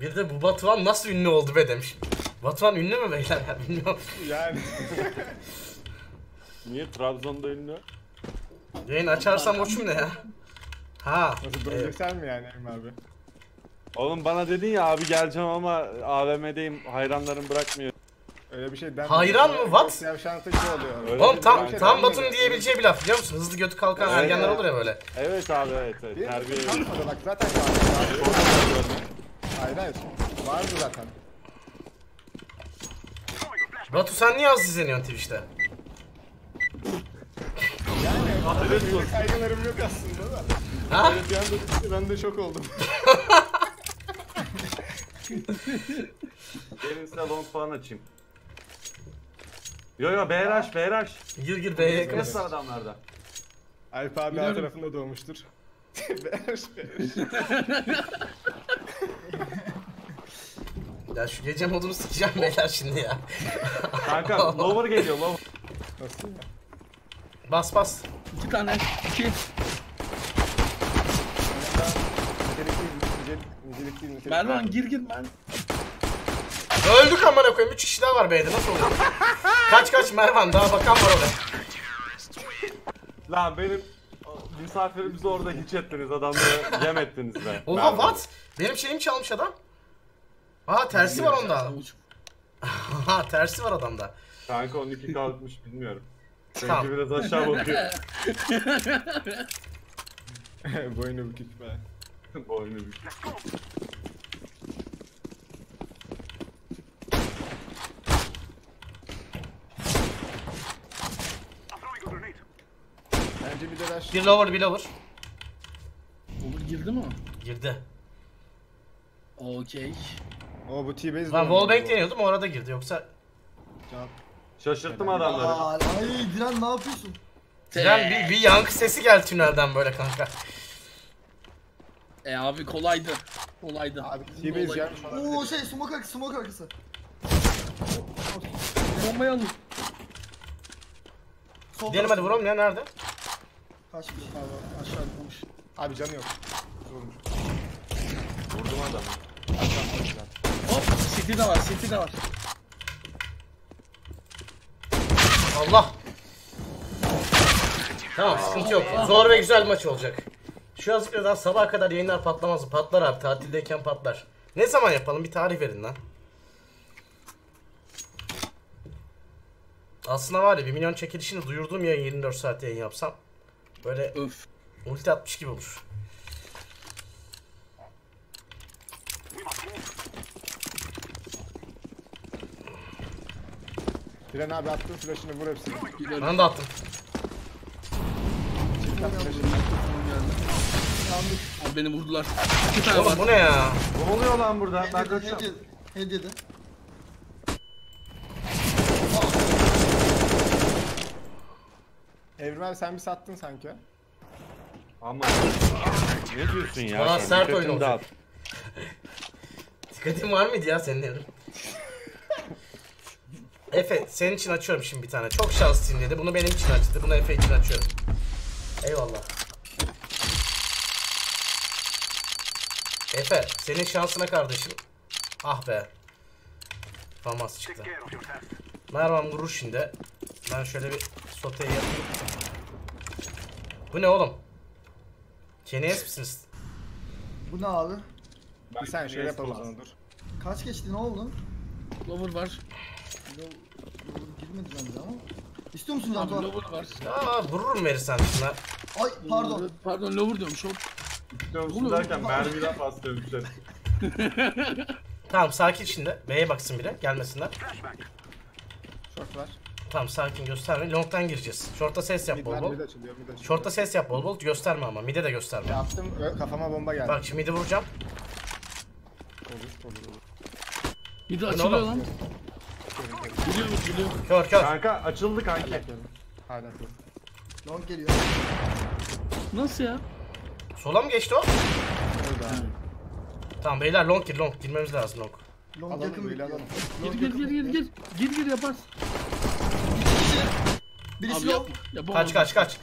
Bir de bu Batuhan nasıl ünlü oldu be demiş. Batuhan ünlü mü beyler ya, bilmiyorum. Yani. Niye Trabzon'da ünlü? Yayın açarsam uçum ne ya? Ha. Nasıl böleceksen mi yani Evrim abi? Oğlum bana dedin ya abi geleceğim ama AVM'deyim, hayranlarım bırakmıyor. Öyle bir şey ben... Hayran mı? What? Oluyor. Oğlum tam Batu'nun diyebileceği bir laf biliyor musun? Hızlı götü kalkan evet, ergenler olur ya böyle. Evet abi evet. Terbiye ediyorum. Bak zaten hayran vardı zaten. Batu sen niye az izleniyorsun Twitch'te? Yani benim kaygılarım yok aslında da. Ha? Bir anda bitti, ben de şok oldum. Benim size long falan açayım. Yo yo BRH. Gir B'ye yakın. Nasıl adamlarda? Alp abi her tarafında doğmuştur. BRH. Ya şu gece modunu sikeceğim beyler şimdi ya. Kanka lower geliyor lower. Nasıl ya? Bas. 2 tane. Mervan gir ben. Öldük amına koyayım. 3 kişi daha var beyde. Nasıl oluyor? kaç Mervan daha bakan var orada. Lan benim misafirimizi orada hiç ettiniz adamları yem ettiniz be. Oha what? Benim şeyimi çalmış adam. Aa tersi var onda. Aha tersi var adamda. Kanka 12 kalkmış bilmiyorum. Tamam. Çünkü biraz aşağı bakıyor. Boynu bükük be. Boynu bükük. Bence bir de rush. Bir lower. Olur girdi mi o? Girdi. Okey. O bu T-base. Lan wallbang deniyordum orada girdi yoksa. Can. Şaşırttım adamları. Ay Diren ne yapıyorsun? Diren bir yankı sesi geldi tünelden böyle kanka. Abi kolaydı. Abi T-base ya. Oo şey smoke arkası. Bombayı alın. Gidelim hadi vuralım ya nerede? Kaçmış abi aşağı bulmuş. Abi canı yok. Vurmuş. Vurdum adamı. Hop city de var. Allah. Tamam sıkıntı yok. Zor ve güzel maç olacak. Şu yazıklardan sabaha kadar yayınlar patlamaz mı? Patlar abi, tatildeyken patlar. Ne zaman yapalım? Bir tarih verin lan. Aslında var ya 1 milyon çekilişini duyurduğum yayın 24 saat yayın yapsam. Böyle öf. Ulti atmış gibi olur. Diren abi attım flash'ını vur hepsini. Ben de attım. Abi beni vurdular. 2 tane var. Bu ne ya? Ne oluyor lan burada? Hediye, ben kaçacağım. Hediye de. Evrim abi sen bir sattın sanki. Ama ne diyorsun ya? Bana sert oyun olacak. Dikkatin var mıydı ya senin Evrim? Efe senin için açıyorum şimdi bir tane. Çok şanslısın dedi. Bunu benim için açtı. Bunu Efe için açıyorum. Eyvallah. Efe senin şansına kardeşim. Ah be. Famas çıktı. Mervan vurur şimdi. Ben şöyle bir soteyi yapayım. Bu ne oğlum? Kenyes misiniz? Bu ne abi? Bir sen şöyle yapalım. Kaç geçti ne oldu? Lover var. Girmedi bence ama. İstiyor musun Canto? Lover var. Aa vururum verirsen şuna. Ay pardon lover diyorum şok. Lover derken mermiden pas dövmüşler. Tamam sakin şimdi. B'ye baksın biri gelmesinler. Şort var. Tamam sakin gösterme. Long'tan gireceğiz. Short'ta ses yap bol bol. Short'ta ses yap bol bol. Gösterme ama. Mid'e de gösterme. Yaptım. Kafama bomba geldi. Bak şimdi mid'i vuracağım. Olur. Mid'i açılıyor lan. Gülüyor. Kör. Kanka açıldı kanka. Hala dur. Long geliyor. Nasıl ya? Sola mı geçti o? Tamam beyler long girmemiz lazım long. Gir yaparsın. Birisi yok. Kaç.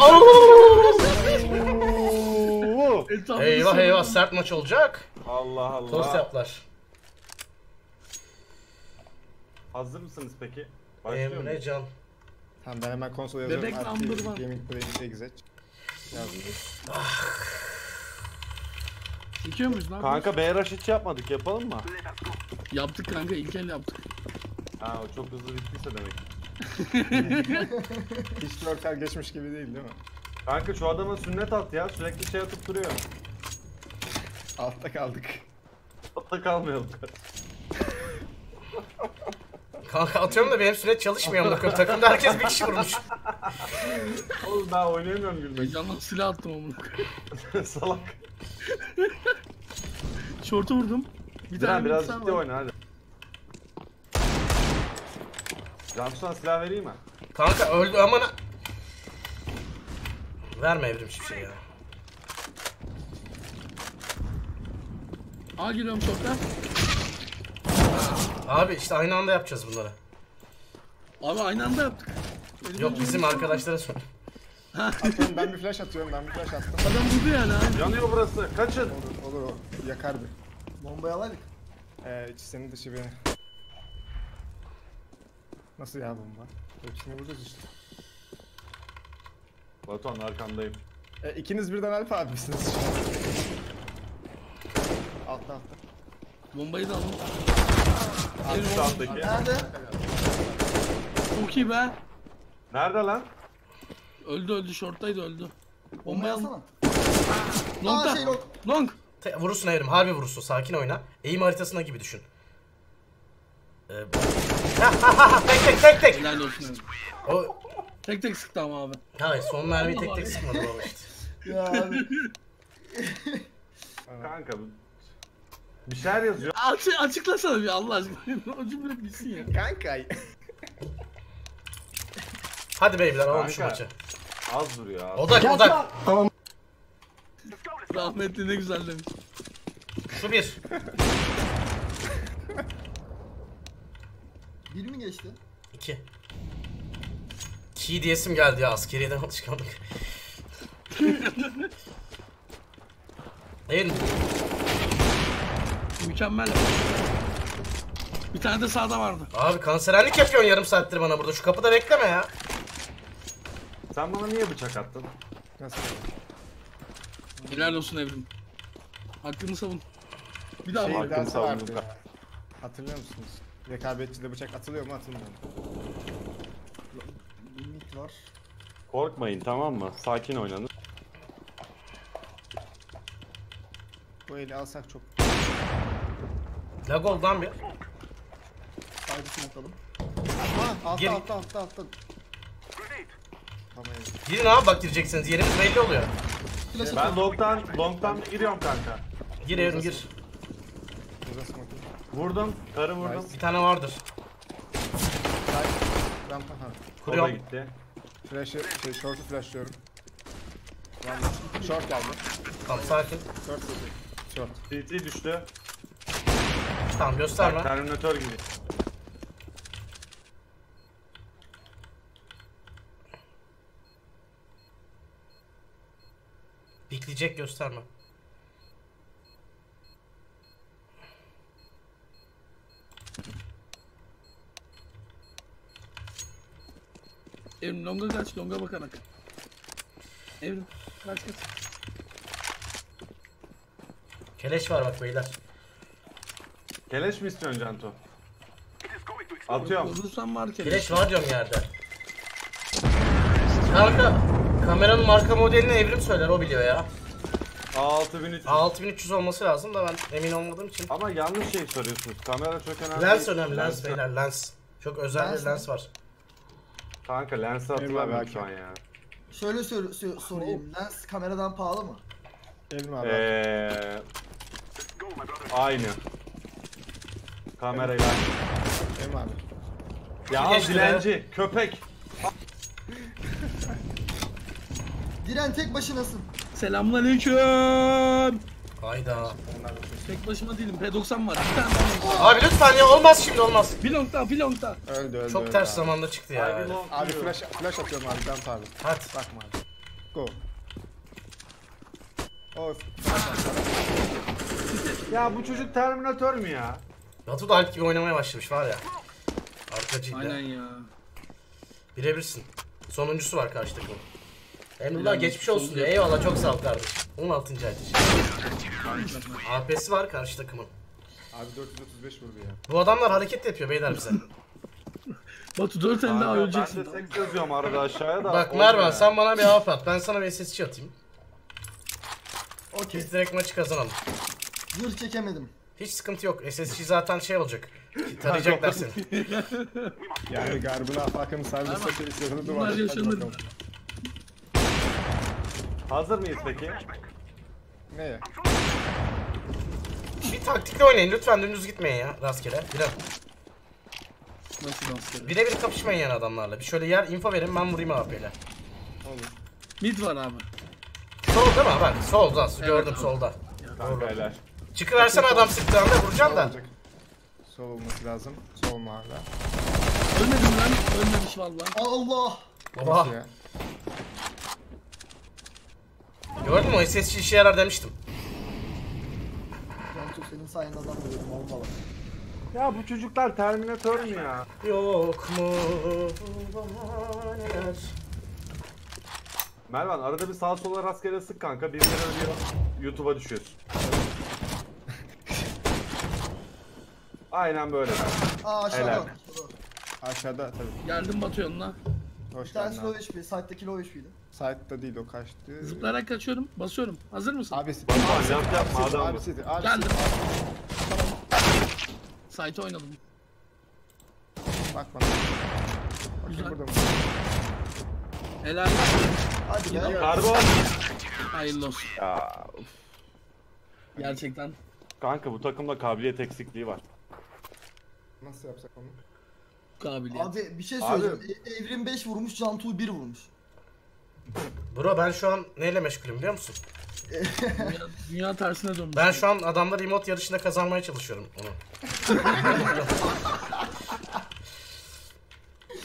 Oğlum. Eyvah sert maç olacak. Allah Allah. Tost yaptılar. Hazır mısınız peki? Emre Can. Tamam ben hemen konsol yazıyorum. Bebek number var. Gaming Play 8 aç. İkiyor muyuz lan? Kanka BRH hiç yapmadık, yapalım mı? Yaptık kanka, ilk el yaptık. Ha o çok hızlı bittiyse demek. Hiç 4 el geçmiş gibi değil mi? Kanka şu adama sünnet at ya, sürekli şey atıp duruyor. Altta kaldık. Altta kalmayalım. Kanka atıyorum da benim süre çalışmıyor. Takımda herkes bir kişi vurmuş. Oğlum daha oynayamıyorum gülmek. Canım silah attım onu. Salak. Şortu vurdum. Bir tane biraz ciddi oyna hadi. Cansu'dan silah vereyim mi? Kanka öldü aman. Verme Evrim hiçbir şey ya. Aa giriyorum şorttan. Abi işte aynı anda yapacağız bunları. Abi aynı anda yaptık. Benim yok bizim arkadaşlara sor. Atıyorum, ben bir flash atıyorum, ben bir flash attım. Adam vurdu yani abi. Yanıyor burası, kaçın. Olur, olur o yakar bir. Bombayı alalım. İçi senin dışı beni. Nasıl ya bomba? Hepsini vuracağız işte. Batuhan arkandayım. İkiniz birden Alp abisiniz. Altta altta. Bombayı da alın. Nerede? Çok iyi be. Nerede lan? Öldü öldü, şorttaydı öldü. Bombayı alsana. Long da. Long. Vurursun Evrim, harbi vurursun. Sakin oyna. Eğim haritasına gibi düşün. Tek tek tek. Helal olsun. O... Tek tek sıktı ama abi. Hayır son mermiyi tek tek sıkmadı baba işte. Ya abi. Kanka bu. Bir şeyler yazıyor. Açıklasana bir Allah aşkına. O cümle bilsin ya. Kanka. Hadi beyler alalım şu maçı. Az duruyor abi. Odak odak. Tamam. Rahmetli ne güzel demiş. Şu bir. Bir mi geçti? İki. Ki diyesim geldi ya, askeriyeden alışkanlık. Hayır. Mükemmel. Bir tane de sağda vardı. Abi kanserlik yapıyorsun yarım saattir bana burada. Şu kapıda bekleme ya. Sen bana niye bıçak attın? Nasıl? Helal olsun Evrim. Hakkını savun. Bir daha şey, hakkını savun. Hatırlıyor musunuz? Rekabetçide bıçak atılıyor mu atılmıyor mu? Limit var. Korkmayın tamam mı? Sakin oynanın. Bu eli alsak çok. Lag oldu lan bir. Saygısını atalım. Altta altta altta altta. Tamam evet. Girin abi bak gireceksiniz, yerimiz belli oluyor. Ben longtan giriyorum kanka. Gir Evrim gir. Vurdum, karı vurdum. Bir tane vardır. Kuruyorum. Gitti. Flash'ı, şey short'u flashlıyorum. Short geldi. Tamam sakin. Short. CT düştü. Tamam gösterme. Terminatör gibi. Bikleyecek gösterme. Evrim longa kaç, longa bakarak. Evrim kaç kaç. Keleş var bak beyler. Keleş mi istiyorsun Canto? Atıyorum. Bozursan var keleş. Keleş var diyorum yerde. Kanka kameranın marka modelini Evrim söyler, o biliyor ya. A6300. A6300 olması lazım da ben emin olmadığım için. Ama yanlış şey soruyorsunuz. Kamera çok önemli. Lens önemli, lens beyler, lens. Çok özel bir lens var. Kanka lensi hatırlamıyorum şu an ya. Şöyle sorayım, lens kameradan pahalı mı? Evrim abi. Aynı. Kamerayla. Evrim abi. Ya dilenci, köpek. Diren tek başınasın. Selamünaleyküm. Hayda. Tek başıma değilim, P90 var. Abi lütfen ya, olmaz şimdi olmaz. Bir long daha, bir long daha. Öldü öldü. Çok ters zamanda çıktı ya. Abi flash atıyorum abi, ben pardon. Hadi. Bakma abi. Go. Of. Ya bu çocuk Terminator mu ya? Batu da Alp gibi oynamaya başlamış var ya. Arkacıyla. Aynen ya. Birebirsin. Sonuncusu var karşı takımın. Emrullah geçmiş olsun diyor. Eyvallah çok sağ ol kardeşim. 16. ay. AP'si var karşı takımın. Abi 435 vurdu ya. Bu adamlar hareket yapıyor beyler bize. Batu 4 tane daha öleceksin. Ben de tek yazıyorum arada aşağıya da. Bak Mervan sen bana bir AWP at. Ben sana bir SSC atayım. Okey. Biz direkt maçı kazanalım. Vur çekemedim. Hiç sıkıntı yok. SSC zaten şey olacak. Tarayacaklar seni. Yani garbına afakım sarmış saçını duvarda. Hazır mıyız peki? Neye? Bir taktikle oynayın lütfen, dümdüz gitmeyin ya rastgele. Biraz. Nasıl rastgele? Birebir kapışmayın yani adamlarla. Bir şöyle yer info verin ben vurayım AWP'yle. Olur. Mid var abi. Solda mı? Bak solda evet, gördüm abi. Solda. Kanka çıkıversen adam sıktığında vuracağım da. Sol olması lazım. Sol mu hala? Ölmedim lan. Ölmemiş vallahi. Allah. Baba. Gördün mü? O SSC işe yarar demiştim. Canto senin sayende adam görüyorum. Olmalı. Ya bu çocuklar Terminator mu ya? Yok mu? Mervan arada bir sağa sola rastgele sık kanka. Birileri ölüyor. YouTube'a düşüyorsun. Aynen böyle. Aa aşağıda. Aşağıda tabii. Geldim Batu yanına. Hoş geldin abi. Bir saatteki low HP'ydi. Saatte değil o kaçtı. Zıplayarak kaçıyorum. Basıyorum. Hazır mısın? Abi siz. Abi geldim. Site oynadım. Bak bana. Güzel. Burada mı? Helal. Hadi gel. Karbon. Hayırlı olsun. Ya. Uf. Gerçekten. Kanka bu takımda kabiliyet eksikliği var. Nasıl yapsak onu? Kabiliyet. Abi bir şey söyleyeceğim. Evrim 5 vurmuş, Canto 1 vurmuş. Bro ben şu an neyle meşgulüm biliyor musun? Dünya tersine dönmüş. Ben şu an adamlar remote yarışında kazanmaya çalışıyorum onu.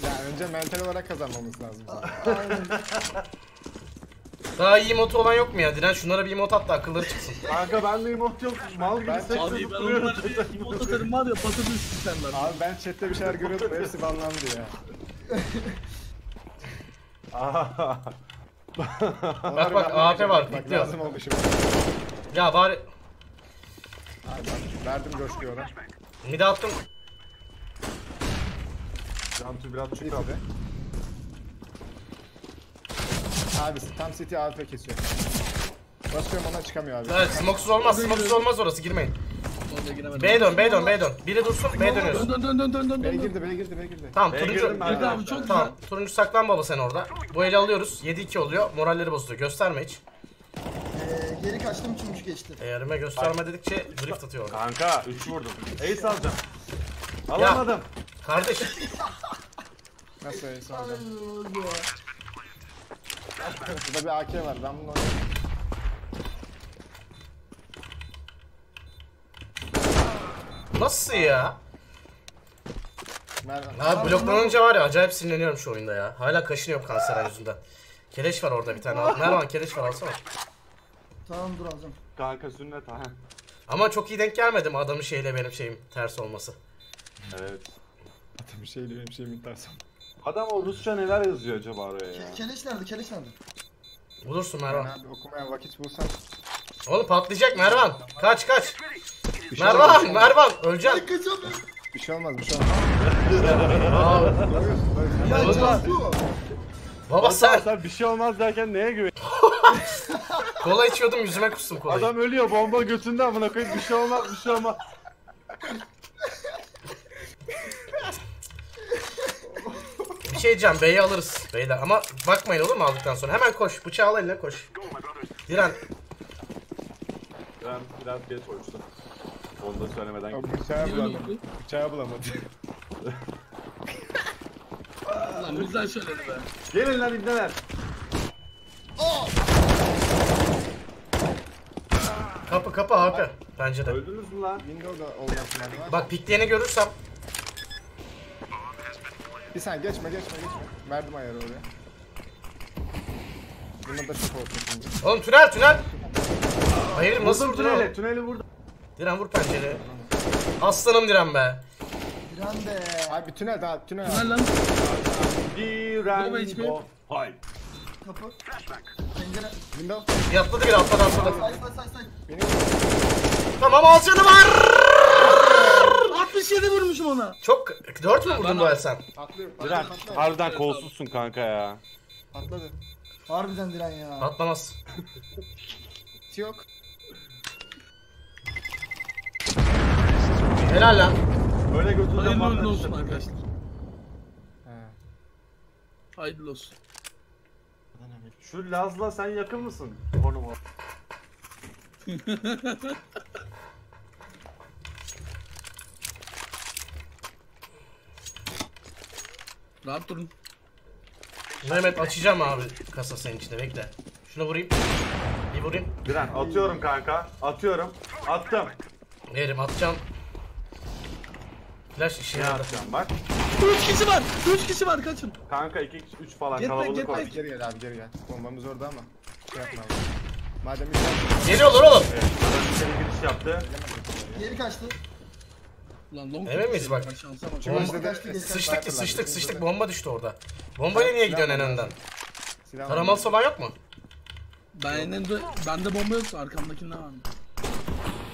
Ya önce mental olarak kazanmamız lazım. Daha iyi emote olan yok mu ya? Diren şunlara bir emote at da akılları çıksın. Kanka ben de emote yok. Mal gibi seçtim duruyorum. Emote atarım var ya patadın sistemler. Abi ben chatte bir şeyler görüyordum. Hepsi banlandı ya. Bak bak AP var. Bak lazım oldu şimdi. Ya bari. Abi verdim coşkuyu ona. Mide attım. Cantu biraz çıktı abi. Abi tam city AWP kesiyor. Basıyorum ona çıkamıyor abi. Evet smoksuz olmaz, smoksuz olmaz orası girmeyin. B dön, B dön, B dön. Biri dursun, B dönüyorsun. Dön. B girdi, B girdi, B girdi. Tamam, turuncu. Abi çok tamam. Turuncu saklan baba sen orada. Bu eli alıyoruz. 7-2 oluyor. Moralleri bozuluyor. Gösterme hiç. Geri kaçtım çünkü geçti. Eğerime gösterme dedikçe drift atıyor orada. Kanka 3 vurdum. Ace alacağım. Alamadım. Kardeşim. Nasıl ace alacağım? Burada bir AK var. Ben bunu oynayayım. Nasıl ya? Abi bloklanınca var ya acayip sinirleniyorum şu oyunda ya. Hala kaşınıyorum kanser yüzünden. Keleş var orada bir tane. Mervan keleş var alsana. Tamam dur alacağım. Kanka sünnet ha. Ama çok iyi denk gelmedim adamın şeyle benim şeyim ters olması. Evet. Adamın şeyle benim şeyimin ters olması. Adam o Rusça neler yazıyor acaba oraya ya? Keleş nerede? Keleş nerede? Bulursun Mervan. Ben abi okumaya vakit bulsan. Oğlum patlayacak Mervan. Kaç kaç. Şey Mervan, olmaz. Mervan, öleceksin. Bir şey olmaz, bir şey olmaz. Ya baba sen bir şey olmaz derken neye güveniyorsun? Kola içiyordum, yüzüme kustum kolayı. Adam ölüyor, bomba götünden amına koyayım. Bir şey olmaz, bir şey olmaz. Bir şey diyeceğim, B'yi alırız beyler ama bakmayın olur mu aldıktan sonra. Hemen koş, bıçağı al eline koş. Diren. Ben biraz geç koştum. Onu da söylemeden gittim. Bıçağı bulamadı. Bıçağı bulamadı. Lan bizden söyledi be. Gelin lan ibneler. Kapı kapı abi. Bence de. Öldünüz mü lan? Window'da olmasın lan. Bak pikleyeni görürsem. Bir sen geçme. Verdim ayarı oraya. Bunlar da çok olsun. Oğlum tünel. Hayır nasıl tüneli vurdu? Diren vur pencereye. Aslanım Diren be. Diren be. Abi tünel daha tünel. Tünel lan. Diren go. Hayır. Kapı. Pencere. Window. Yatladı bir atladı. Tamam al canı var. 67 vurmuşum ona. Çok 4 mü vurdun Doğan sen? Diren harbiden kolsuzsun kanka ya. Atladı. Harbiden Diren ya. Atlamaz. Hiç yok. Helal lan. Böyle götüreceğim bana. Hayırlı olsun arkadaşlar. Hayırlı olsun. Şu Laz'la sen yakın mısın? Konuma. Rahat durun. Mehmet açacağım abi kasa senin içinde bekle. Şuna vurayım. Bir vurayım. Diren atıyorum kanka. Atıyorum. Attım. Verim atacağım. Flash işini atacağım bak. 3 kişi var. 3 kişi var kaçın. Kanka 2 kişi 3 falan get kalabalık var. Geri gel abi geri gel. Bombamız orada ama. Şey yapma abi. Madem geliyorlar oğlum. Evet. Adam giriş yaptı. Geri kaçtı. Eve miyiz bak? Sıçtık ki sıçtık bomba düştü orada. Bombayla niye gidiyorsun en önden? Taramal solan yok mu? Bende bomba yoktu arkamdakinde var mı?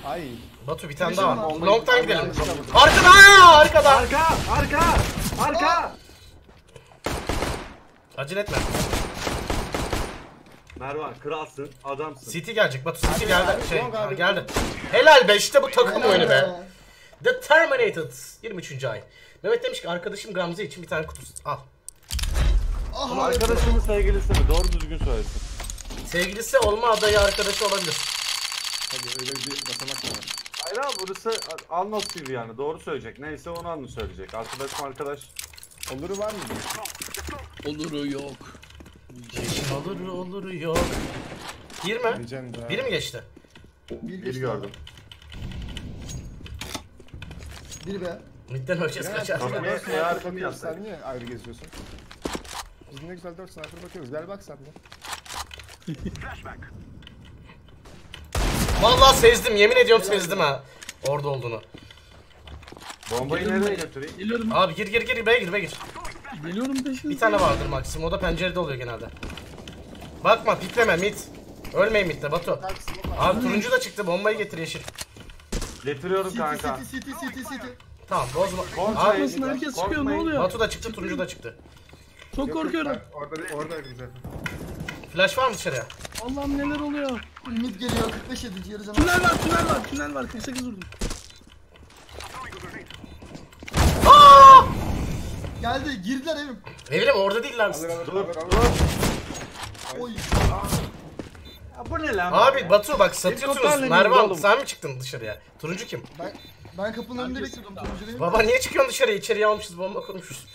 Ay. Batu bir tane daha var. Long'tan gidelim. Arkada! Arkada! Arka! Acele etme. Mervan kralsın, adamsın. City gelecek Batu, City geldi. Geldi. Helal be işte bu takım oyunu be. The Terminated 23. ay. Mehmet demiş ki arkadaşım Gamze için bir tane kutu al. Ah, arkadaşımın sevgilisi mi? Doğru düzgün söylesin. Sevgilisi olma adayı arkadaşı olabilir. Hadi öyle bir basamak var. Hayır abi burası anlat gibi yani doğru söyleyecek. Neyse onu anlı söyleyecek. Arkadaşım arkadaş. Oluru var mı? Oluru yok. Oluru yok. Girme. Biri mi geçti? Biri gördüm. Bir be. Midden öleceğiz kaçar. Sen niye ayrı geziyorsun? Biz ne güzel 4 sniper bakıyoruz. Gel bak sen de. Vallahi sezdim. Yemin ediyorum sezdim ha. Orada olduğunu. Bombayı nereye götüreyim? Geliyorum. Abi gir. B'ye gir. Geliyorum peşinde. Bir tane vardır maksimum. O da pencerede oluyor genelde. Bakma pikleme mid. Ölmeyin midde Batu. Abi turuncu da çıktı. Bombayı getir yeşil. Getiriyorum kanka. City. Tamam bozma. Korkmasın herkes çıkıyor ne oluyor? Batu da çıktı, turuncu da çıktı. Çok korkuyorum. Orada güzel. Flash var mı dışarıya? Allah'ım neler oluyor? Mid geliyor 45 edici yarı zaman. Tünel var. 48 vurdum. Aa! Geldi, girdiler evim. Evrim orada değil lan. Dur. Oy. Bu ne lan? Abi Batu bak satıyorsunuz. Mervan sen mi çıktın dışarıya? Turuncu kim? Ben kapının önünde bekliyordum. Turuncu baba niye çıkıyorsun dışarıya? İçeriye almışız bomba kurmuşuz.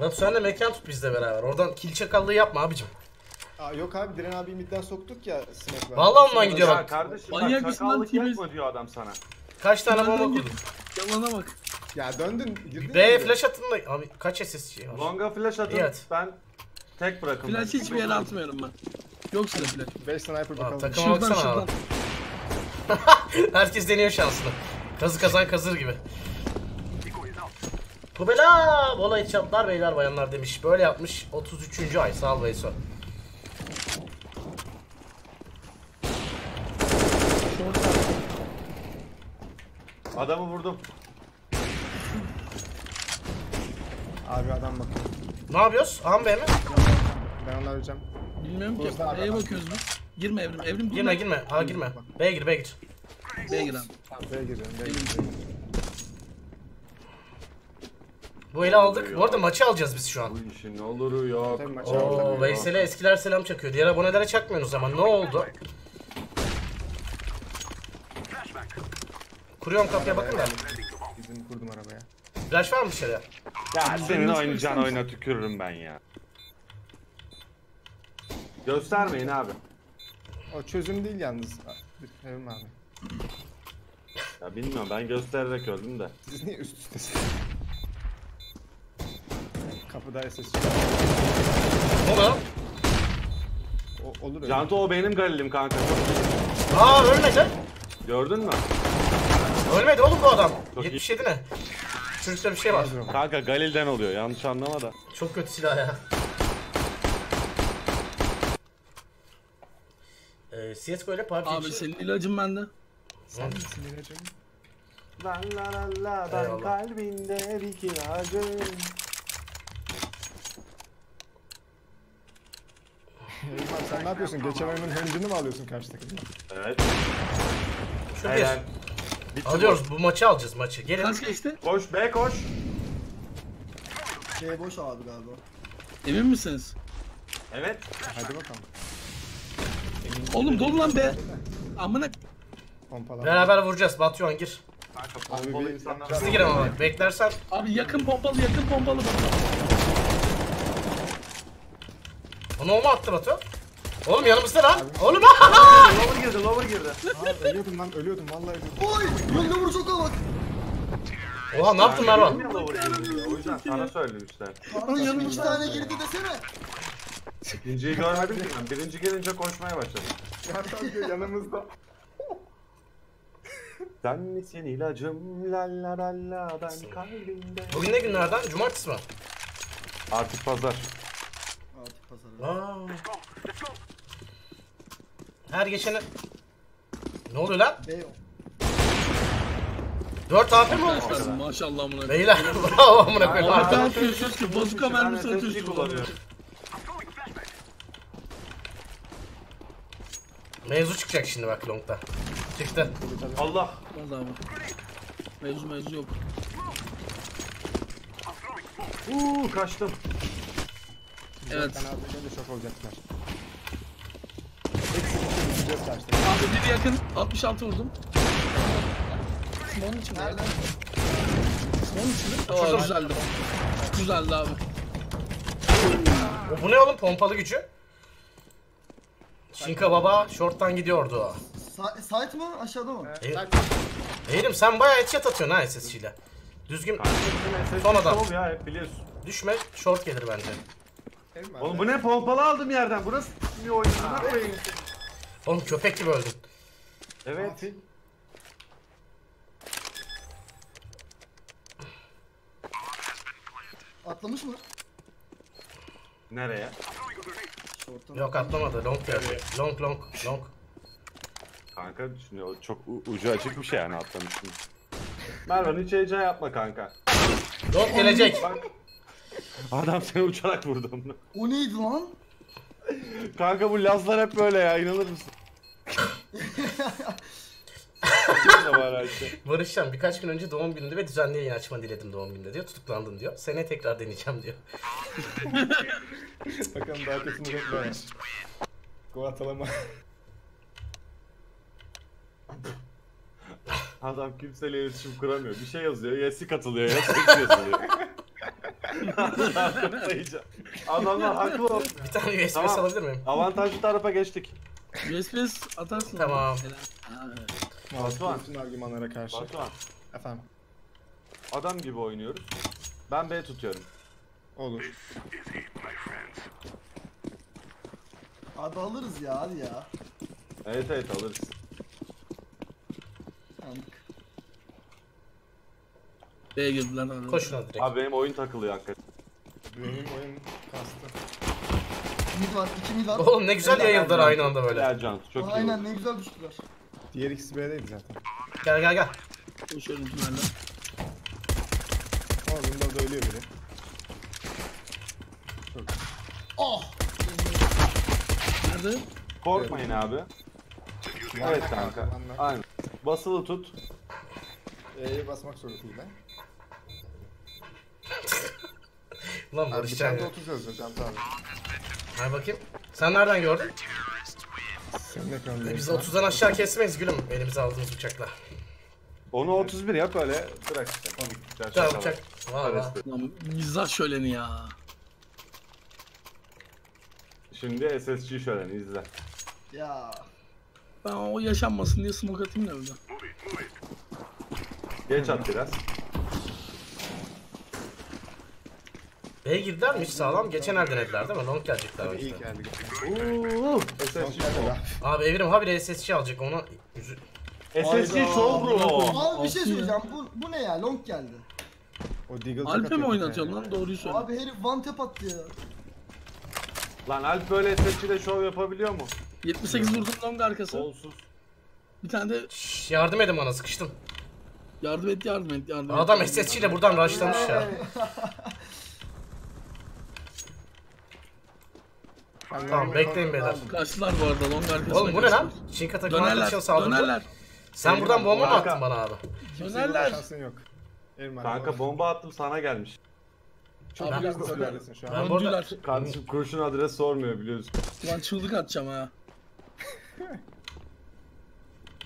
Batu sen de mekan tut bizle beraber. Oradan kill çakallığı yapma abicim. Aa, yok abi Diren abi midden soktuk ya. Vallahi ondan gidiyor bak. Kardeşim bak çakallık yapma diyor adam sana. Kaç tane bomba kurdun? Yalana bak. Ya döndün girdin. B'ye flash atın da abi kaç SSC var? Longa flash atın. Evet. Ben tek bırakım. Flash hiçbir yere atmıyorum ben. Yok size flash. 5 sniper bakalım. Takıma baksana abi. Herkes deniyor şansını. Kazı kazan kazır gibi. Kubela! Olay çaplar beyler bayanlar demiş. Böyle yapmış 33. ay. Sağ ol Veysel. Adamı vurdum. Abi adam bakıyor. Ne yapıyoruz? Ağam be mi? Ben onları öleceğim. Bilmiyorum ki. B'ye bakıyoruz mu? Girme Evrim. Evrim girme. Ha girme. B'ye gir. B'ye gir abi. Tamam B'ye gir. Bu eli aldık. Bu arada maçı alacağız biz şu an. Bu işin oluru yok. Ooo Veysel'e eskiler selam çakıyor. Diğer abonelere çakmıyorsunuz ama ne oldu? Kuruyorum kapıya bakın da. İzini kurdum arabaya. Flash var mı dışarıya? Ya senin oynayacağın oyuna tükürürüm ben ya. Göstermeyin abi. O çözüm değil yalnız. Evrim abi. Ya bilmiyorum ben göstererek öldüm de. Siz niye üst üstesiniz? Kapıda ses çıkıyor. Ne oldu? olur. Canto o benim Galil'im kanka. Aa ölmedi. Gördün mü? Ölmedi oğlum bu adam. Çok 77 iyi. Ne? Çocukta bir şey var. Kanka Galil'den oluyor, yanlış anlama da. Çok kötü silah ya. CSGO ile PUBG. Abi senin ilacın bende. Sen misin ilacın? La la la ben kalbinde bir kiracım. Sen ne yapıyorsun? Geçen oyunun hüncünü mü alıyorsun karşıdakini? Evet. Şuraya. Alıyoruz bu maçı, alacağız maçı. Gelin. Kaç geçti? Koş B koş. B boş abi galiba. Emin misiniz? Evet. Hadi bakalım. Oğlum dolu lan be. Amına. Beraber vuracağız. Batuhan gir. Kanka pompalı insanlar. Hızlı gir ama bak. Beklersen. Abi yakın pompalı, yakın pompalı. Onu o mu attı Batu? Oğlum yanımızda lan. Abi. Oğlum aaa. Lover girdi, lover girdi. Abi ölüyordum lan, ölüyordum vallahi. Oy! Yolda vur çok kalak. Oha ne yaptın Mervan? O yüzden sana söylemişler. Lan yanım iki tane girdi desene. İkinciyi görmedim ki ben. Birinci gelince koşmaya başladım. Gerçekten diyor yanımızda. Sen misin ilacım lallaralla ben kalbimde. Bugün ne günlerden? Cumartesi mi? Artık pazar. Artık pazar. Aaa. Her geçene... Ne oluyor lan? Beyo. 4 AP mi olmuş lan? Maşallah buna. Beyler bravo amına koyayım. AP atıyorsunuz ki bozuka mermisi atıyorsunuz. Mevzu çıkacak şimdi bak long'da. Çıktı. Allah. Vallahi bak. Mevzu yok. Kaçtım. Evet. Şok olacaklar. Abi bir yakın 66 vurdum. Smoke'un içi mi? Smoke'un içi mi? Güzeldi. Güzeldi abi. Bu ne oğlum pompalı gücü? Şinka baba short'tan gidiyordu. Sait mı? Aşağıda mı? Eğrim sen bayağı headshot atıyorsun ha SSC'yle. Düzgün. Son adam. Düşme short gelir bence. Oğlum bu ne pompalı aldım yerden. Burası bir oyun. Oğlum köpek gibi öldün. Evet. Atlamış mı? Nereye? Yok atlamadı. Long geldi. Long long long. Kanka şimdi o çok ucu açık bir şey yani atlamış mı? Mervan hiç heyecan yapma kanka. Long gelecek. Adam seni uçarak vurdu onu. O neydi lan? Kanka bu Lazlar hep böyle ya, inanır mısın? Barışcan birkaç gün önce doğum gününde ve düzenli yayın açma diledim doğum gününde diyor. Tutuklandım diyor. Seneye tekrar deneyeceğim diyor. Bakalım daha kesin uzatmayın. Gol atalama. Adam kimseyle iletişim kuramıyor. Bir şey yazıyor. Yesi katılıyor. Yesi katılıyor. Adamlar haklı oldu. Bir tane USPS tamam. Alabilir miyim? Avantajlı tarafa geçtik. USPS atarsın. Tamam. Batuhan. Argümanlara karşı. Batuhan. Efendim. Adam gibi oynuyoruz. Ben B tutuyorum. Olur. Abi alırız ya, hadi ya. Evet evet alırız. B'ye girdiler abi. Koşun hadi direkt. Abi benim oyun takılıyor hakikaten. Benim oyun kastı. Mid var, iki mid var. Oğlum ne güzel yayıldılar aynı anda böyle. Ya Canto çok iyi. Aynen ne güzel düştüler. Diğer ikisi B'deydi zaten. Gel gel gel. Koşuyorum tünelde. Ama bunlar da ölüyor biri. Çok. Oh! Nerede? Korkmayın evet. Abi. Evet kanka. Aynen. Basılı tut. E'ye basmak zorundayım ben. Ulan Barışcan ya. 30 yazıyor Canto abi. Hay bakayım. Sen nereden gördün? Biz 30'dan aşağı kesmeyiz gülüm elimize aldığımız bıçakla. Onu 31 yap öyle bırak işte. Tamam bıçak. Valla. Mizah şöleni ya. Şimdi SSG şöleni izle. Ya. Ben o yaşanmasın diye smoke atayım da burada. Geç at biraz. B'ye girdiler mi hiç sağlam? Geçen el denediler değil mi? Long gelecekler abi. İyi geldi. Abi Evrim habire SSC alacak onu. SSC çok bro. Abi bir şey söyleyeceğim. Bu ne ya? Long geldi. Alp'e mi oynatacağım lan? Doğruyu söyle. Abi herif one tap attı ya. Lan Alp böyle SSC'de şov yapabiliyor mu? 78 vurdum long arkası. Olsuz. Bir tane de... Şşş, yardım edin bana, sıkıştım. Yardım et. Adam SSC'yle buradan rushlamış ya. Tamam bekleyin beyler. Kaçtılar bu arada long arkasına. Oğlum bu ne lan? Şinkata kımarlı için sağlıklı. Dönerler. Sen buradan bomba mı attın bana abi? Dönerler. Kanka bomba attım sana gelmiş. Çok biliyorsun sen neredesin şu an. Kardeşim kurşun adres sormuyor biliyorsun. Ulan çığlık atacağım ha.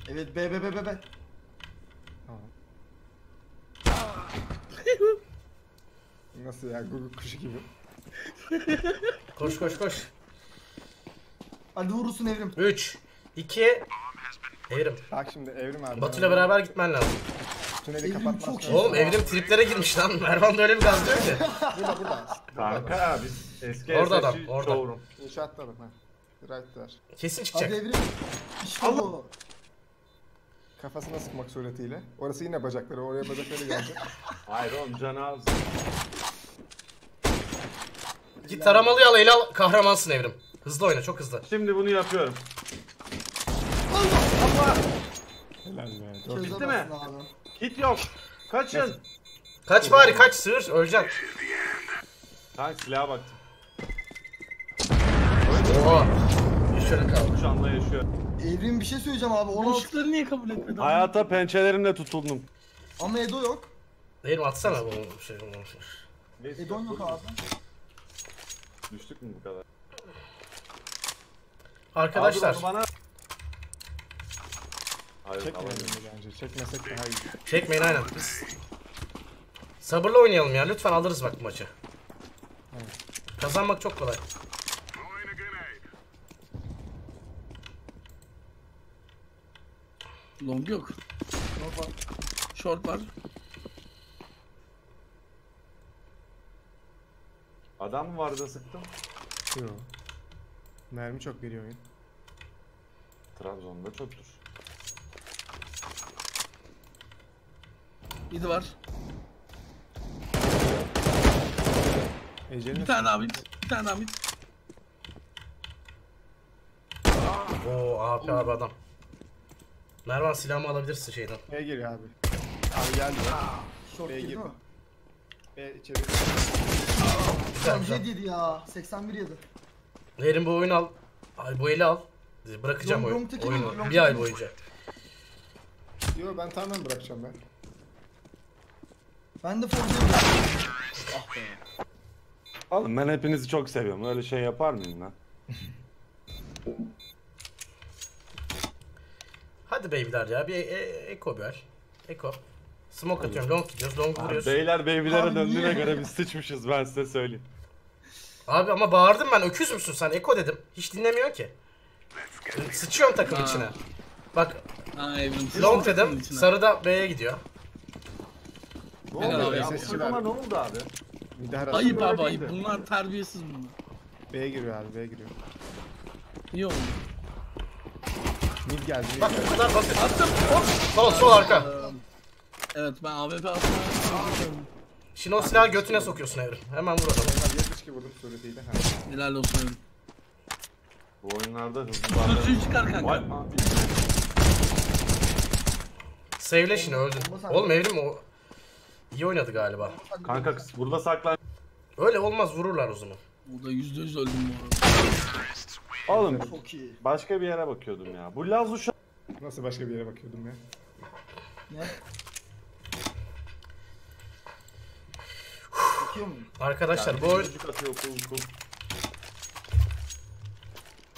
Evet be. Nasıl ya, guguk kuşu gibi. Koş. Hadi vurursun Evrim. 3, 2, Evrim. Bak şimdi Evrim abi. Batu'yla beraber gitmen lazım. Tüneli kapatmaz. Oğlum Evrim triplere girmiş lan. Mervan da öyle bir gazlıyor ki. Burada. Kanka biz eski orada. Çoğurum. İnşaat tarafı. Right'ler. Kesin çıkacak. Hadi Evrim. İşte bu. Kafasına sıkmak suretiyle. Orası yine bacakları, oraya bacakları gelecek. Hayır oğlum canavuz. Git taramalı al, ele al, kahramansın Evrim. Hızlı oyna, çok hızlı. Şimdi bunu yapıyorum. Allah! Helal be. Bitti mi? Hit yok. Kaçın. Neyse. Kaç bari, kaç sığır, öleceksin. Kanka silaha baktım. Oha. Yaşıyorum kaldı. Şu anda yaşıyorum. Evrim bir şey söyleyeceğim abi, onu ışıkları niye kabul etmedin? Hayata pençelerimle tutuldum. Ama Edo yok. Değil mi, atsana bu şey olmuş. Edo yok abi. Düştük mü bu kadar? Arkadaşlar. Bana... Hayır, bence. Çekmesek daha iyi. Çekmeyin aynen. Biz... Sabırla oynayalım ya, lütfen alırız bak bu maçı. Evet. Kazanmak çok kolay. Long yok. Short var. Adam mı vardı da sıktım? Yok. Mermi çok veriyor oyun. Trabzon'da çoktur. İdi var. Bir tane abi, bir tane abi. Oo, AP abi adam. Mervan silahımı alabilirsin şeyden. B'ye gir abi. Abi geldi. B'ye gir. B'ye içeri. Güzel. 7 ya. 81 yedi. Verin bu oyunu al. Ay bu eli al. Bırakacağım oyunu. Bir ay boyunca. Yo ben tamamen bırakacağım ben. Ben de forcayım. Ah be. Oğlum ben hepinizi çok seviyorum. Öyle şey yapar mıyım lan? Hadi beybiler ya, bir eko ver. Eko. Smoke atıyorum, long gidiyoruz, long vuruyoruz. Beyler beybilere döndüğüne göre biz sıçmışız, ben size söyleyeyim. Abi ama bağırdım ben, öküz müsün sen? Eko dedim. Hiç dinlemiyor ki. Sıçıyorum takım içine. Bak, long dedim, sarıda B'ye gidiyor. Ne oldu ya? Ne oldu abi? Ayıp abi, ayıp. Bunlar terbiyesiz bunlar. B'ye giriyor abi, B'ye giriyor. İyi oldu. Mid geldi. Bak o kadar basit. Attım. Hop. Sol arka. Evet ben AWP attım. Şimdi o silahı götüne sokuyorsun Evrim. Hemen vur adamı. Yetmiş ki vurdum söylediğiyle. Helal olsun Evrim. Bu oyunlarda hızlı. Sözünü çıkar kanka. Save'le şimdi öldün. Oğlum Evrim o iyi oynadı galiba. Kanka burada saklan. Öyle olmaz, vururlar o zaman. Burada %100 öldüm bu arada. Oğlum başka bir yere bakıyordum ya. Bu Lazlo şu... Nasıl başka bir yere bakıyordum ya? Ne? Arkadaşlar bu oyun...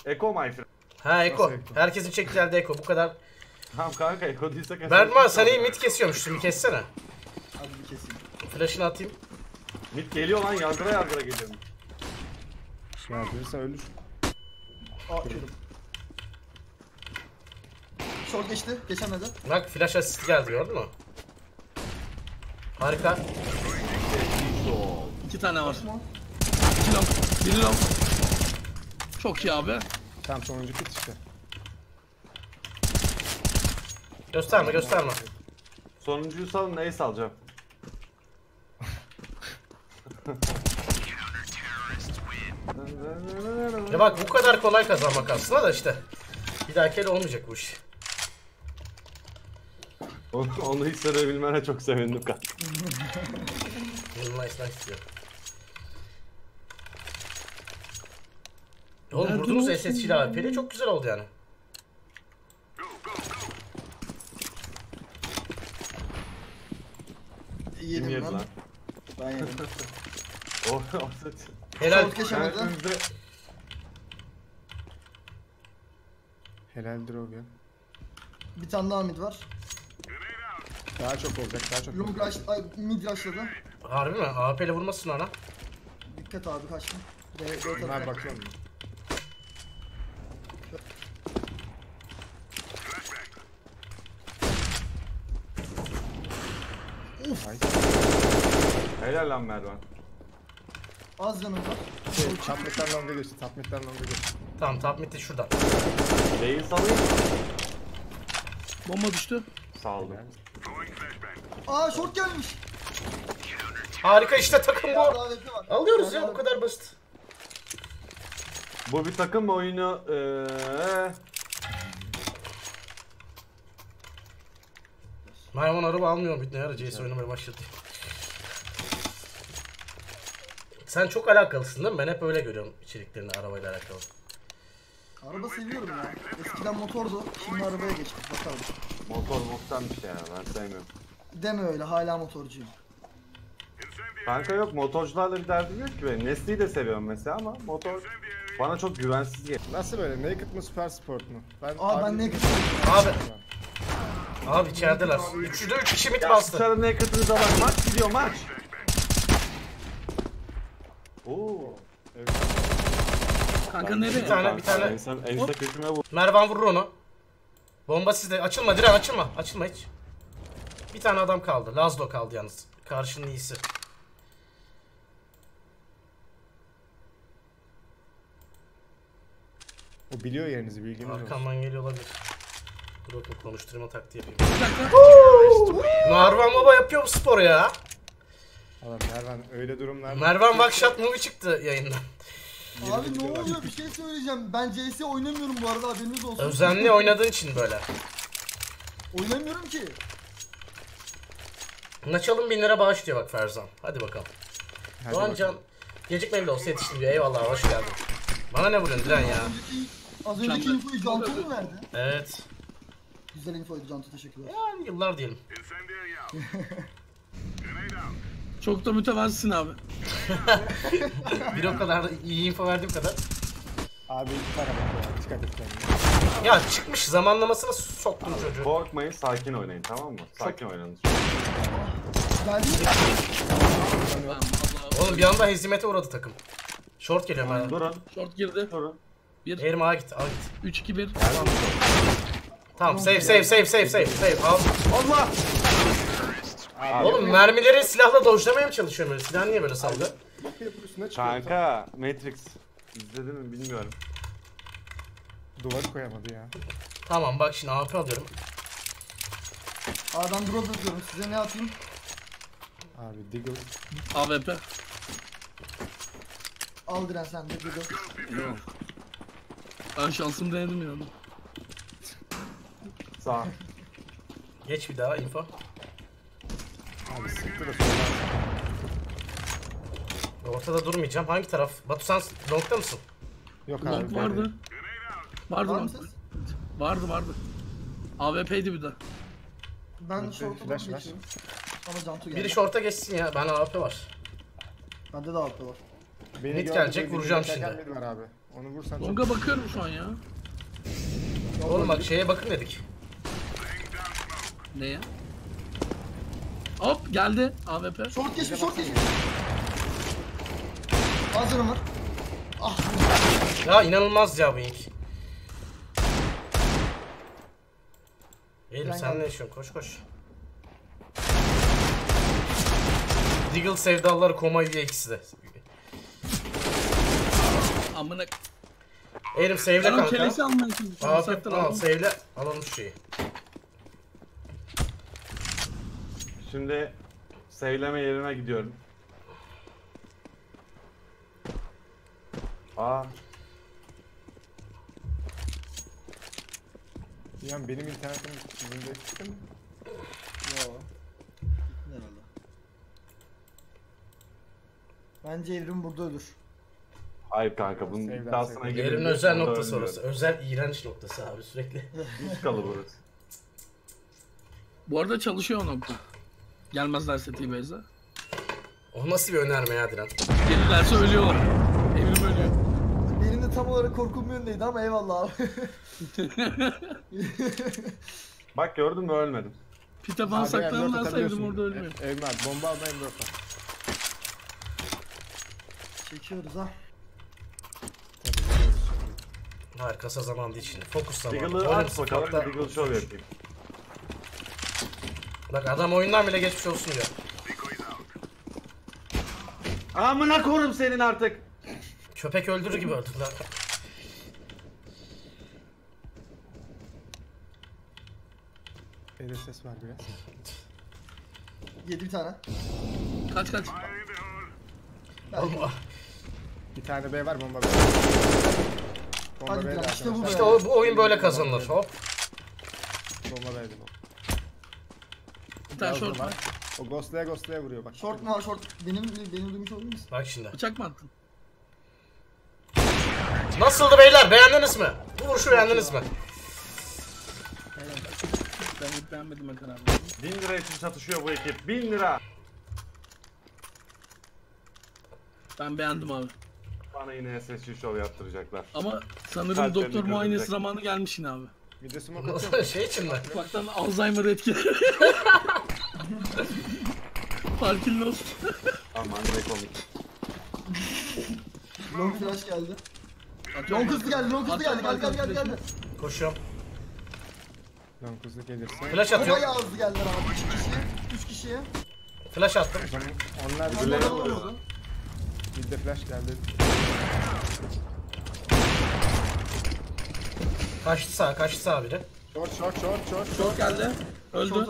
Eko my friend. Ha Eko. Herkesin çektiği halde Eko. Bu kadar... Tamam kanka Eko değilse kesin. Berkman sen iyi mid kesiyormuş, şimdi kessene. Hadi bir keseyim. Flash'ını atayım. Mid geliyor lan, yargıra geliyor. Ya birisi ölür. Atıyorum. Sol geçti, geçemedi. Bak flash assist geldi, gördün mü? Harika. 2 tane var. 2 long, 1 long. Çok iyi abi. Tamam sonuncu kit işte. Gösterme gösterme. Sonuncuyu salın, neyi salacağım? Ya bak bu kadar kolay kazanmak aslında da işte. Bir dahaki el olmayacak bu iş. Onu hiç söyleyebilmene çok sevindim kanka. Nice. Oğlum vurdunuz SSC'li AWP'li çok güzel oldu yani. Yedim yedi lan. Ben yedim. Helal. Helaldir o ya. Bir tane daha mid var. Daha çok olacak, daha çok. Long rush, mid rushladı. Harbi mi? AWP'yle vurmasın ana. Dikkat abi kaçma. Ben bakıyorum. Uf. Helal lan Mervan. Az canım var. Şey, tapmitten longa geçti, tapmitten longa geçti. Tamam, tapmitti şurada. Değil salayım. Bomba düştü. Sağ olun. Aa short gelmiş. Harika işte takım bu. Alıyoruz ya bu kadar basit. Bu bir takım oyunu. Maymun araba almıyor bir ne ara CS oynamaya başladı. Sen çok alakalısın değil mi? Ben hep öyle görüyorum içeriklerini arabayla alakalı. Araba seviyorum ya. Eskiden motordu, şimdi arabaya geçtik bakalım. Motor moktanmış ya, ben sevmiyorum. Deme öyle, hala motorcuyum. Kanka yok, motorcularla bir derdim yok ki benim. Nesli'yi de seviyorum mesela ama motor bana çok güvensiz geliyor. Nasıl böyle? Naked mı, Super Sport mu? Ben Naked. Abi içerideler. Üçlü üç kişi mid bastı. Dışarı Naked'ınıza bak, maç gidiyor maç. Ooo. Evet. Kanka nereye? Bir tane. Evsa köşüme vur. Mervan vurur onu. Bomba sizde. Açılma Diren, açılma. Açılma hiç. Bir tane adam kaldı. Lazlo kaldı yalnız. Karşının iyisi. O biliyor yerinizi, bilginiz olsun. Arkamdan geliyor olabilir. Dur konuşturma taktiği yapayım. Mervan baba yapıyor bu spor ya. Adam Mervan öyle durumlarda. Mervan bak shot movie çıktı yayından. Abi ne oluyor bir şey söyleyeceğim. Ben CS oynamıyorum bu arada, haberiniz olsun. Özenli oynadığın için böyle. Oynamıyorum ki. Naçalım 1000 lira bağış diyor bak Ferzan. Hadi bakalım. Doğan Can gecikmeli olsa yetiştim diyor. Eyvallah, hoş geldin. Bana ne vuruyorsun Diren ya? Az önceki infoyu Canto mu verdi? Evet. Güzel infoydu Canto, teşekkürler. Yani yıllar diyelim. Çok da mütevazısın abi. Bir o kadar da iyi info verdiğim kadar. Abi dikkat et kendine. Ya çıkmış zamanlamasına soktum abi, çocuğu. Korkmayın, sakin oynayın tamam mı? Sakin oynanın. Oğlum bir anda hezimete uğradı takım. Short geliyor bana. Durun. Short girdi. Durun. Bir. Erim ağa git, ağa git. 3-2-1. Tamam, save. Al. Allah! Abi, oğlum mermileri silahla dojlamaya mı çalışıyorum öyle? Silah niye böyle saldı? Kanka Matrix izledin mi bilmiyorum. Duvarı koyamadı ya. Tamam bak şimdi AWP alıyorum. Adam drop atıyorum, size ne atayım? Abi Diggle. AWP. Al Diren sen de Diggle. Ben şansım denedim ya. Sağ ol. Geç bir daha info. Abi sıktı da sonra. Ortada durmayacağım. Hangi taraf? Batu sen long'ta mısın? Yok abi. Long vardı. Vardı. AWP'ydi bir de. Ben short'a geçeyim. Ama Cantu geldi. Biri short'a geçsin ya. Bende AWP var. Bende de AWP var. Net gelecek, vuracağım şimdi. Long'a bakıyorum şu an ya. Oğlum bak şeye bakın dedik. Neye? Hop geldi AWP. Short geçmiş, short geçmiş. Hazırım var. Ah. Ya inanılmaz ya bu ilk. Elim sen ne yaşıyorsun? Koş. Diggle sevdalılar koma diye ikisi de. amına. Herif save'le kanka. Keleşi almaya çalışıyorum. AWP al save'le alalım şu şeyi. Şimdi save'leme yerine gidiyorum. Aa. Yani benim internetim üzerinde çıktı mı? Yok. Herhalde. Bence Evrim burada ölür. Hayır kanka bunun iddiasına girelim. Evrim'in özel noktası orası. Özel iğrenç noktası abi sürekli. Üst kalı burası. Bu arada çalışıyor o nokta. Gelmezlerse T-Base'e. O nasıl bir önerme ya Diren? Gelirlerse ölüyorlar. Evrim ölüyor. Benim de tam olarak korkum yönündeydi ama eyvallah abi. Bak gördün mü ölmedim. Pite falan saklanırlarsa Evrim orada ölmüyor. Evrim abi bomba almayın bırakma. Çekiyoruz ha. Hayır kasa zaman değil şimdi. Fokus zamanı. Diggle'ı aç bakalım da Diggle show yapayım. Bak adam oyundan bile geçmiş olsun ya. Amına korum senin artık. Köpek öldürür gibi öldürdü lan. Ses var biraz. 7 tane. Kaç. Olma. Bir tane B var bomba B. Bomba B. İşte bu işte bu oyun böyle kazanılır. Hop. Bomba B'ydi bu. Bir tane short var. O ghostlaya vuruyor bak. Short mu var short? Benim duymuş oldun mu? Bak şimdi. Bıçak mı attın? Nasıldı beyler? Beğendiniz mi? Bu vuruşu beğendiniz mi? Ben beğenmedim Hakan abi. 1000 lira için satışıyor bu ekip. 1000 lira. Ben beğendim abi. Bana yine SSC show yaptıracaklar. Ama sanırım kalp doktor muayenesi zamanı gelmiş yine abi. Bir de smoke atıyor. Şey için mi? Ufaktan Alzheimer etkileri. Parkinlos. Aman ne komik. Long flash geldi. Long hızlı geldi. Gel. Koşuyorum. Long hızlı gelirse. Flash atıyor. Bayağı hızlı geldiler abi. 3 kişiye. Flash attım. Onlar birbirlerine vuruyordu. Bir de flash geldi. Kaçtı sağa biri. Short geldi. Öldü.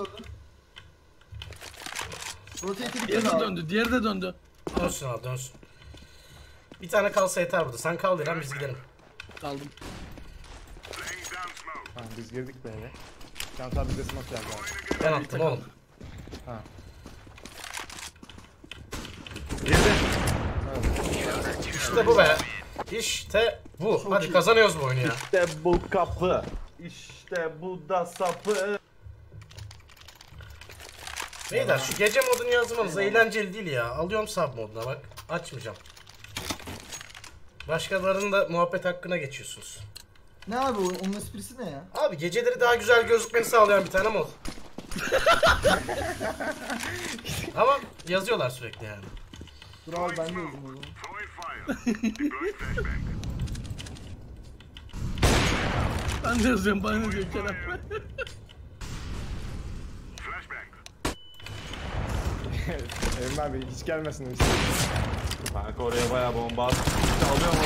Diğeri döndü, diğeri de döndü. Dönsün abi, dönsün. Bir tane kalsa yeter burada. Sen kal Diren, biz gidelim. Kaldım. Ha, biz girdik be eve. Canto abi bize smoke geldi abi. Ben attım oğlum. Ha. Girdi. İşte bu be. İşte bu. Çok hadi iyi. Kazanıyoruz bu oyunu ya. İşte bu kapı. İşte bu da sapı. Beyler şu gece modunu yazmanız eğlenceli değil ya. Alıyorum sub moduna bak. Açmayacağım. Başkalarının da muhabbet hakkına geçiyorsunuz. Ne abi onun esprisi ne ya? Abi geceleri daha güzel gözükmeni sağlayan bir tane mod. Ama yazıyorlar sürekli yani. Dur abi ben de yazdım o zaman. Ben de yazıyorum, bana ne diyor Kerem? Evrim abi hiç gelmesin işte. Kanka oraya bayağı bomba at. Alıyorum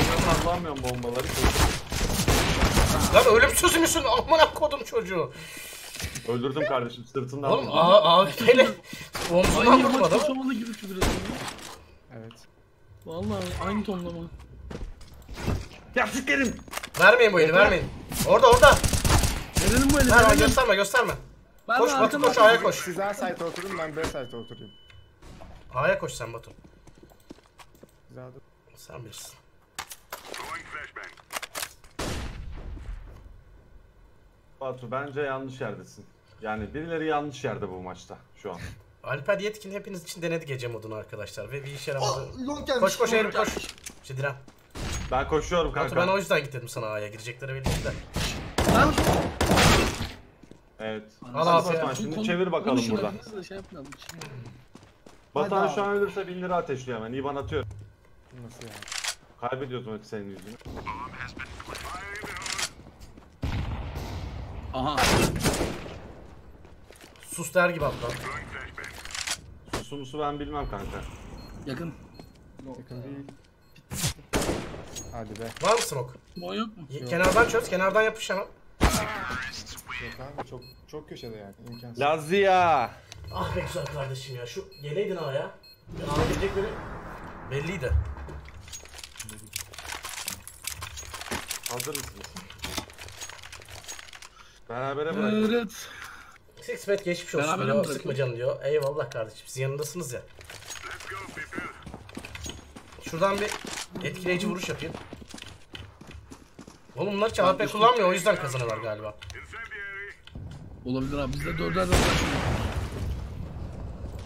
sallamıyorum bombaları. Lan ölümsüz müsün? Amına kodum çocuğu. Öldürdüm kardeşim sırtından. Oğlum AVM'yle omzundan vurmadı. Evet. Vallahi aynı tonlama. Yaptıklarım. Vermeyin bu eli, vermeyin. Orada. Verelim bu eli. Verme, gösterme. Koş Batu, koş A'ya koş. Siz A site'e oturun, ben B site'e oturayım. A'ya koş sen Batu. Sen bilirsin. Batu bence yanlış yerdesin. Yani birileri yanlış yerde bu maçta şu an. Alper yetkin hepiniz için denedi gece modunu arkadaşlar ve bir işe yaramadı. Oh, koş Evrim koş. İşte Diren. Ben koşuyorum kanka. Batu ben o yüzden gittim sana A'ya girecekleri belirttiler. Lan. Evet. Al Batuhan şimdi çevir bakalım buradan. Batuhan şu an ölürse 1000 lira ateşliyor hemen. İban atıyorum. Nasıl yani? Kaybediyorsun hep senin yüzünü. Aha. Sus der gibi atlar. Susu ben bilmem kanka. Yakın değil. Hadi be. Var mı smoke? Smoke yok mu? Kenardan çöz, kenardan yapış hemen. Çok çok köşede yani, imkansız. Laz ya. Ah be güzel kardeşim ya, şu geleydin ağa ya. Ağa gelecekleri belliydi. Hazır mısınız? Berabere bırakın. Evet. Sixpad geçmiş olsun. Berabere bırakın. Sıkma canım diyor. Eyvallah kardeşim, siz yanındasınız ya. Şuradan bir etkileyici vuruş yapayım. Oğlum bunlar hiç AWP kullanmıyor, o yüzden kazanıyorlar galiba. Olabilir abi, bizde 4'er de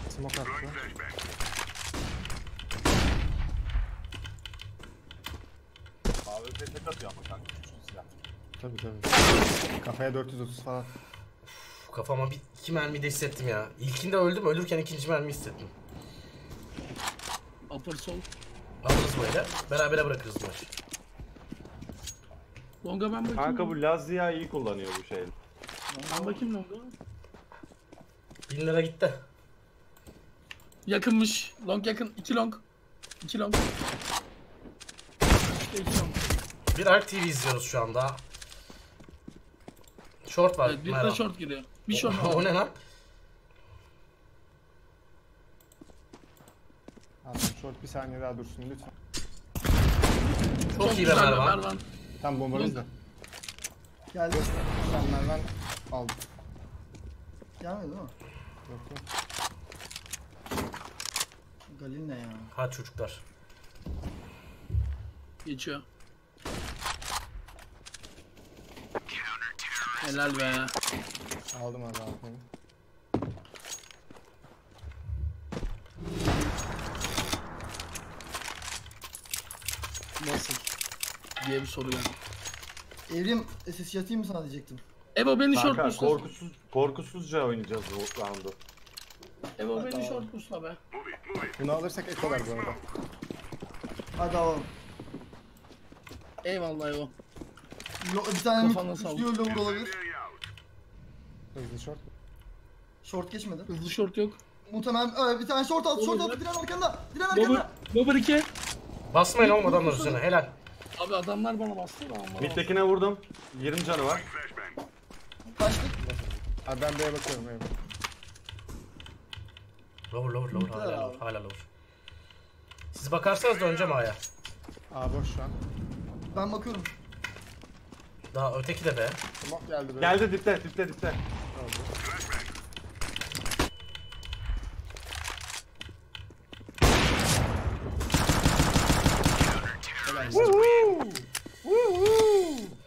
smoke attı. AWP tek atıyor ama kanka, silah. Tabii tabii. Kafaya 430 falan. Uf, kafama bir 2 mermi de hissettim ya. İlkinde öldüm, ölürken ikinci mermi hissettim. Upper sol. Alırız böyle, berabere bırakırız bu maçı. Longa ben bakayım. Kanka bu Laz Ziya iyi kullanıyor bu şeyi. Ben bakayım longa. 1000 lira gitti. Yakınmış. Long yakın. 2 long. 2 long. İşte 2 long. Bir ARK TV izliyoruz şu anda. Short var. Evet, bir de short giriyor. Bir short var. O ne lan? Abi short bir saniye daha dursun lütfen. Çok iyi be Mervan. Tam bombalıyız da. Geldi. Sen Mervan aldım. Gelmedi değil mi? Yok yok. Galil ne ya? Ha çocuklar. Geçiyor. Helal be. Aldım abi aldım. Nasıl? Diye bir soru geldi. Evrim SSC atayım mı sana diyecektim. Evo beni short pusla. Korkusuzca oynayacağız bu roundu. Evo beni short pusla be. Bunu alırsak ekolar bu arada. Hadi alalım. Eyvallah Evo. Bir tane mid lower olabilir. Hızlı short. Short geçmedi. Hızlı short yok. Muhtemelen bir tane short attı. Short attı. Diren arkanda. Diren arkanda. Lower 2. Basmayın oğlum adamlar üzerine, helal. Abi adamlar bana bastı da. Mid'dekine vurdum. 20 canı var. Kaçtık. Abi ben B'ye bakıyorum. Lower lower lower, hala lower, hala lower. Siz bakarsanız da önce mi A'ya? A boş şu an. Ben bakıyorum. Daha öteki de B. Tamam geldi böyle. Geldi dipte dipte dipte.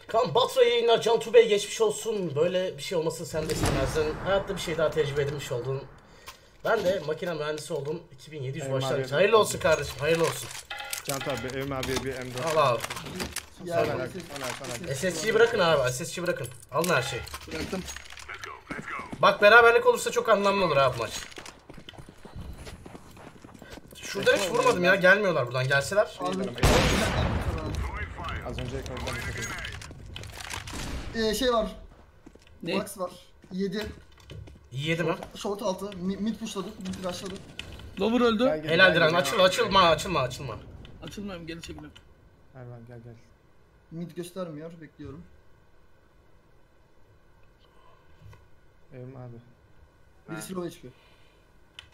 Kan Batu yayınlar, Canto Bey geçmiş olsun. Böyle bir şey olmasın, sen de istemezdin. Hayatta bir şey daha tecrübe edilmiş oldun. Ben de makine mühendisi oldum. 2700 başlangıç. Hayırlı olsun kardeşim, hayırlı olsun. Canto abi, Evrim abi bir M4. Al abi. SSC'yi bırakın abi, SSC'yi bırakın. Alın her şeyi. Bıraktım. Bak beraberlik olursa çok anlamlı olur abi maç. Şurada hiç vurmadım ya, gelmiyorlar buradan, gelseler. Az önce şey var. Ne? Max var. 7. 7 mi? Short altı. Mid pushladık. Mid rushladık. Lover öldü. Helal Diren. Açıl, açılma, açılma, açılma. Açılmayayım, geri çekileyim. Mervan gel gel. Mid göstermiyor, bekliyorum. Evim abi. Birisi low HP.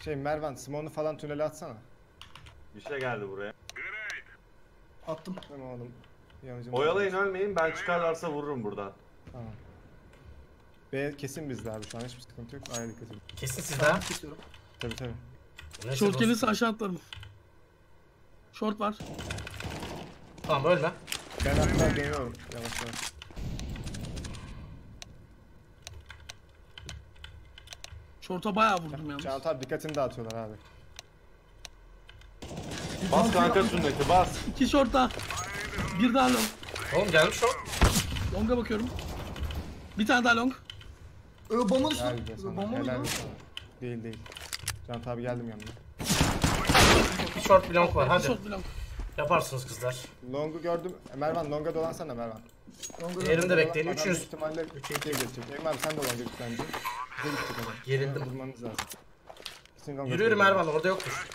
Şey Mervan, Simon'u falan tünele atsana. Bir şey geldi buraya. Attım. Tamam oğlum. Oyalayın, ölmeyin, ben çıkarlarsa vururum buradan. Tamam. B kesin bizde abi, şu an hiçbir sıkıntı yok. Aynen, dikkat edin. Kesin sizde ha? Tabii tabii. Short gelirse aşağı atlarım. Short var. Tamam ölme. Ben hatta geliyorum. Yavaş yavaş. Short'a bayağı vurdum yalnız. Canto abi dikkatini dağıtıyorlar abi. Bas kanka sünneti bas. 2 short daha. Bir daha long. Oğlum gelmiş o. Long'a bakıyorum. Bir tane daha long. Bomba düştü. Bomba mı? Değil değil. Canto abi geldim yanına. Bir short bir long var hadi. Yaparsınız kızlar. Long'u gördüm. Mervan long'a dolansana Mervan. Yerimde bekleyin. 300. İhtimalle 3'e 2'ye geçecek. Emin abi sen de dolan lütfen. Gerildim. Bulmanız lazım. Yürü yürü Mervan, orada yoktur.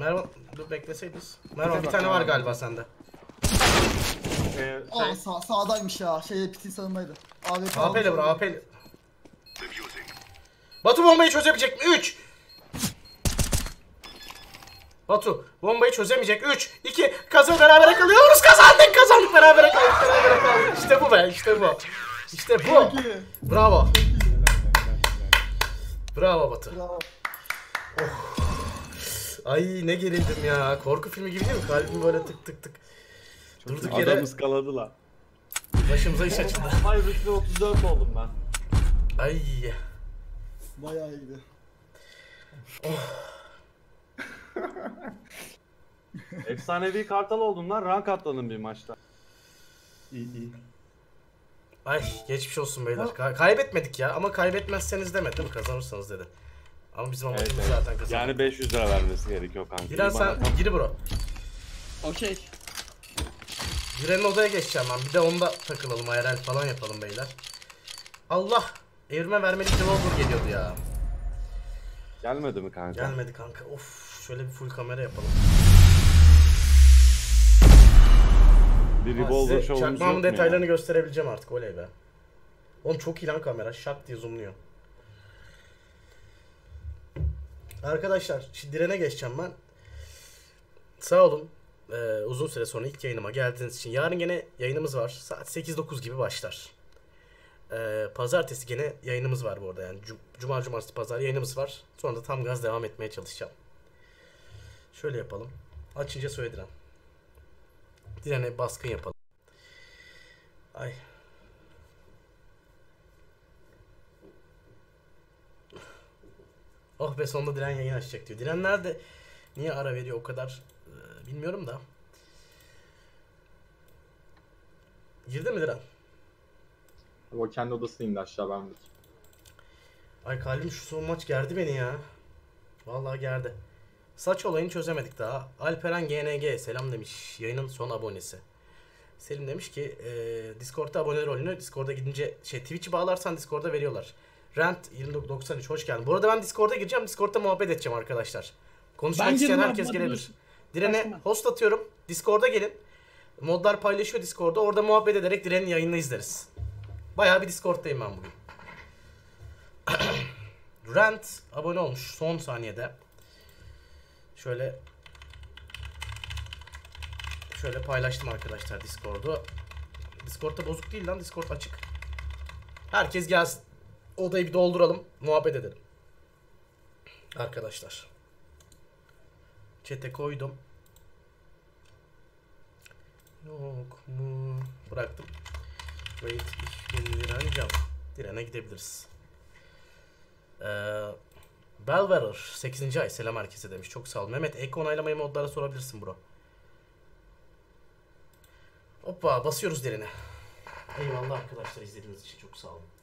Mervan dur bekleseydiniz. Mervan bir tane var galiba sende. Aa sağdaymış ya. Şey pitin sağındaydı. AWP'li vur, AWP'li. Batu bombayı çözebilecek mi? 3. Batu bombayı çözemeyecek. 3 2 kaza beraber kalıyoruz. Kazandık, kazandık beraber kaldık. Beraber kaldık. İşte bu be, işte bu. İşte bu. Bravo. Bravo Batu. Bravo. Oh. Ay ne gerildim ya. Korku filmi gibi değil mi? Kalbim böyle tık tık tık. Çok durduk yere. Adam ıskaladı lan. Başımıza iş açıldı. Ay rütbe 34 oldum ben. Ay. Bayağı iyiydi. Oh. Efsanevi kartal oldum lan. Rank atladım bir maçta. İyi iyi. Ay geçmiş olsun beyler. Kaybetmedik ya ama kaybetmezseniz demedim, kazanırsanız dedi. Ama bizim amacımız evet, zaten kazandı. Yani 500 lira vermesi gerekiyor kanka. Diren sen gir bro. Okey. Diren'in odaya geçeceğim ben. Bir de onda takılalım, IRL falan yapalım beyler. Allah! Evrime vermedik de Volvo geliyordu ya. Gelmedi mi kanka? Gelmedi kanka. Of, şöyle bir full kamera yapalım. Çakmağımın detaylarını ya gösterebileceğim artık, oley be. Oğlum çok iyi lan kamera, şak diye zoomluyor. Arkadaşlar şimdi Diren'e geçeceğim ben. Sağ olun, uzun süre sonra ilk yayınıma geldiğiniz için. Yarın gene yayınımız var, saat 8-9 gibi başlar. Pazartesi gene yayınımız var bu arada, yani cuma, cumartesi, pazar yayınımız var. Sonra da tam gaz devam etmeye çalışacağım. Şöyle yapalım, açınca söyle Diren. Direne baskın yapalım. Ay. Oh be, sonunda Diren yayın açacak diyor. Diren nerede? Niye ara veriyor o kadar? Bilmiyorum da. Girdi mi Diren? O kendi odasına indi aşağı, ben bakayım. Ay kalbim şu son maç gerdi beni ya. Vallahi gerdi. Saç olayını çözemedik daha. Alperen GNG selam demiş. Yayının son abonesi. Selim demiş ki Discord'da aboneler rolünü Discord'a gidince Twitch'i bağlarsan Discord'da veriyorlar. Rant 2993 hoş geldin. Bu arada ben Discord'a gireceğim. Discord'da muhabbet edeceğim arkadaşlar. Konuşmak isteyen herkes gelebilir. Diren'e host atıyorum. Discord'a gelin. Modlar paylaşıyor Discord'da. Orada muhabbet ederek Diren'in yayınını izleriz. Bayağı bir Discord'dayım ben bugün. Rant abone olmuş son saniyede. Şöyle paylaştım arkadaşlar Discord'u. Discord'da bozuk değil lan, Discord açık. Herkes gelsin. Odayı bir dolduralım, muhabbet edelim. Arkadaşlar. Chat'e koydum. Yok mu? Bıraktım. Wait, 2000 lira alacağım. Direne gidebiliriz. Belverer 8. ay selam herkese demiş. Çok sağ ol. Mehmet ek onaylamayı modlara sorabilirsin bro. Hoppa basıyoruz derine. Eyvallah arkadaşlar izlediğiniz için çok sağ olun.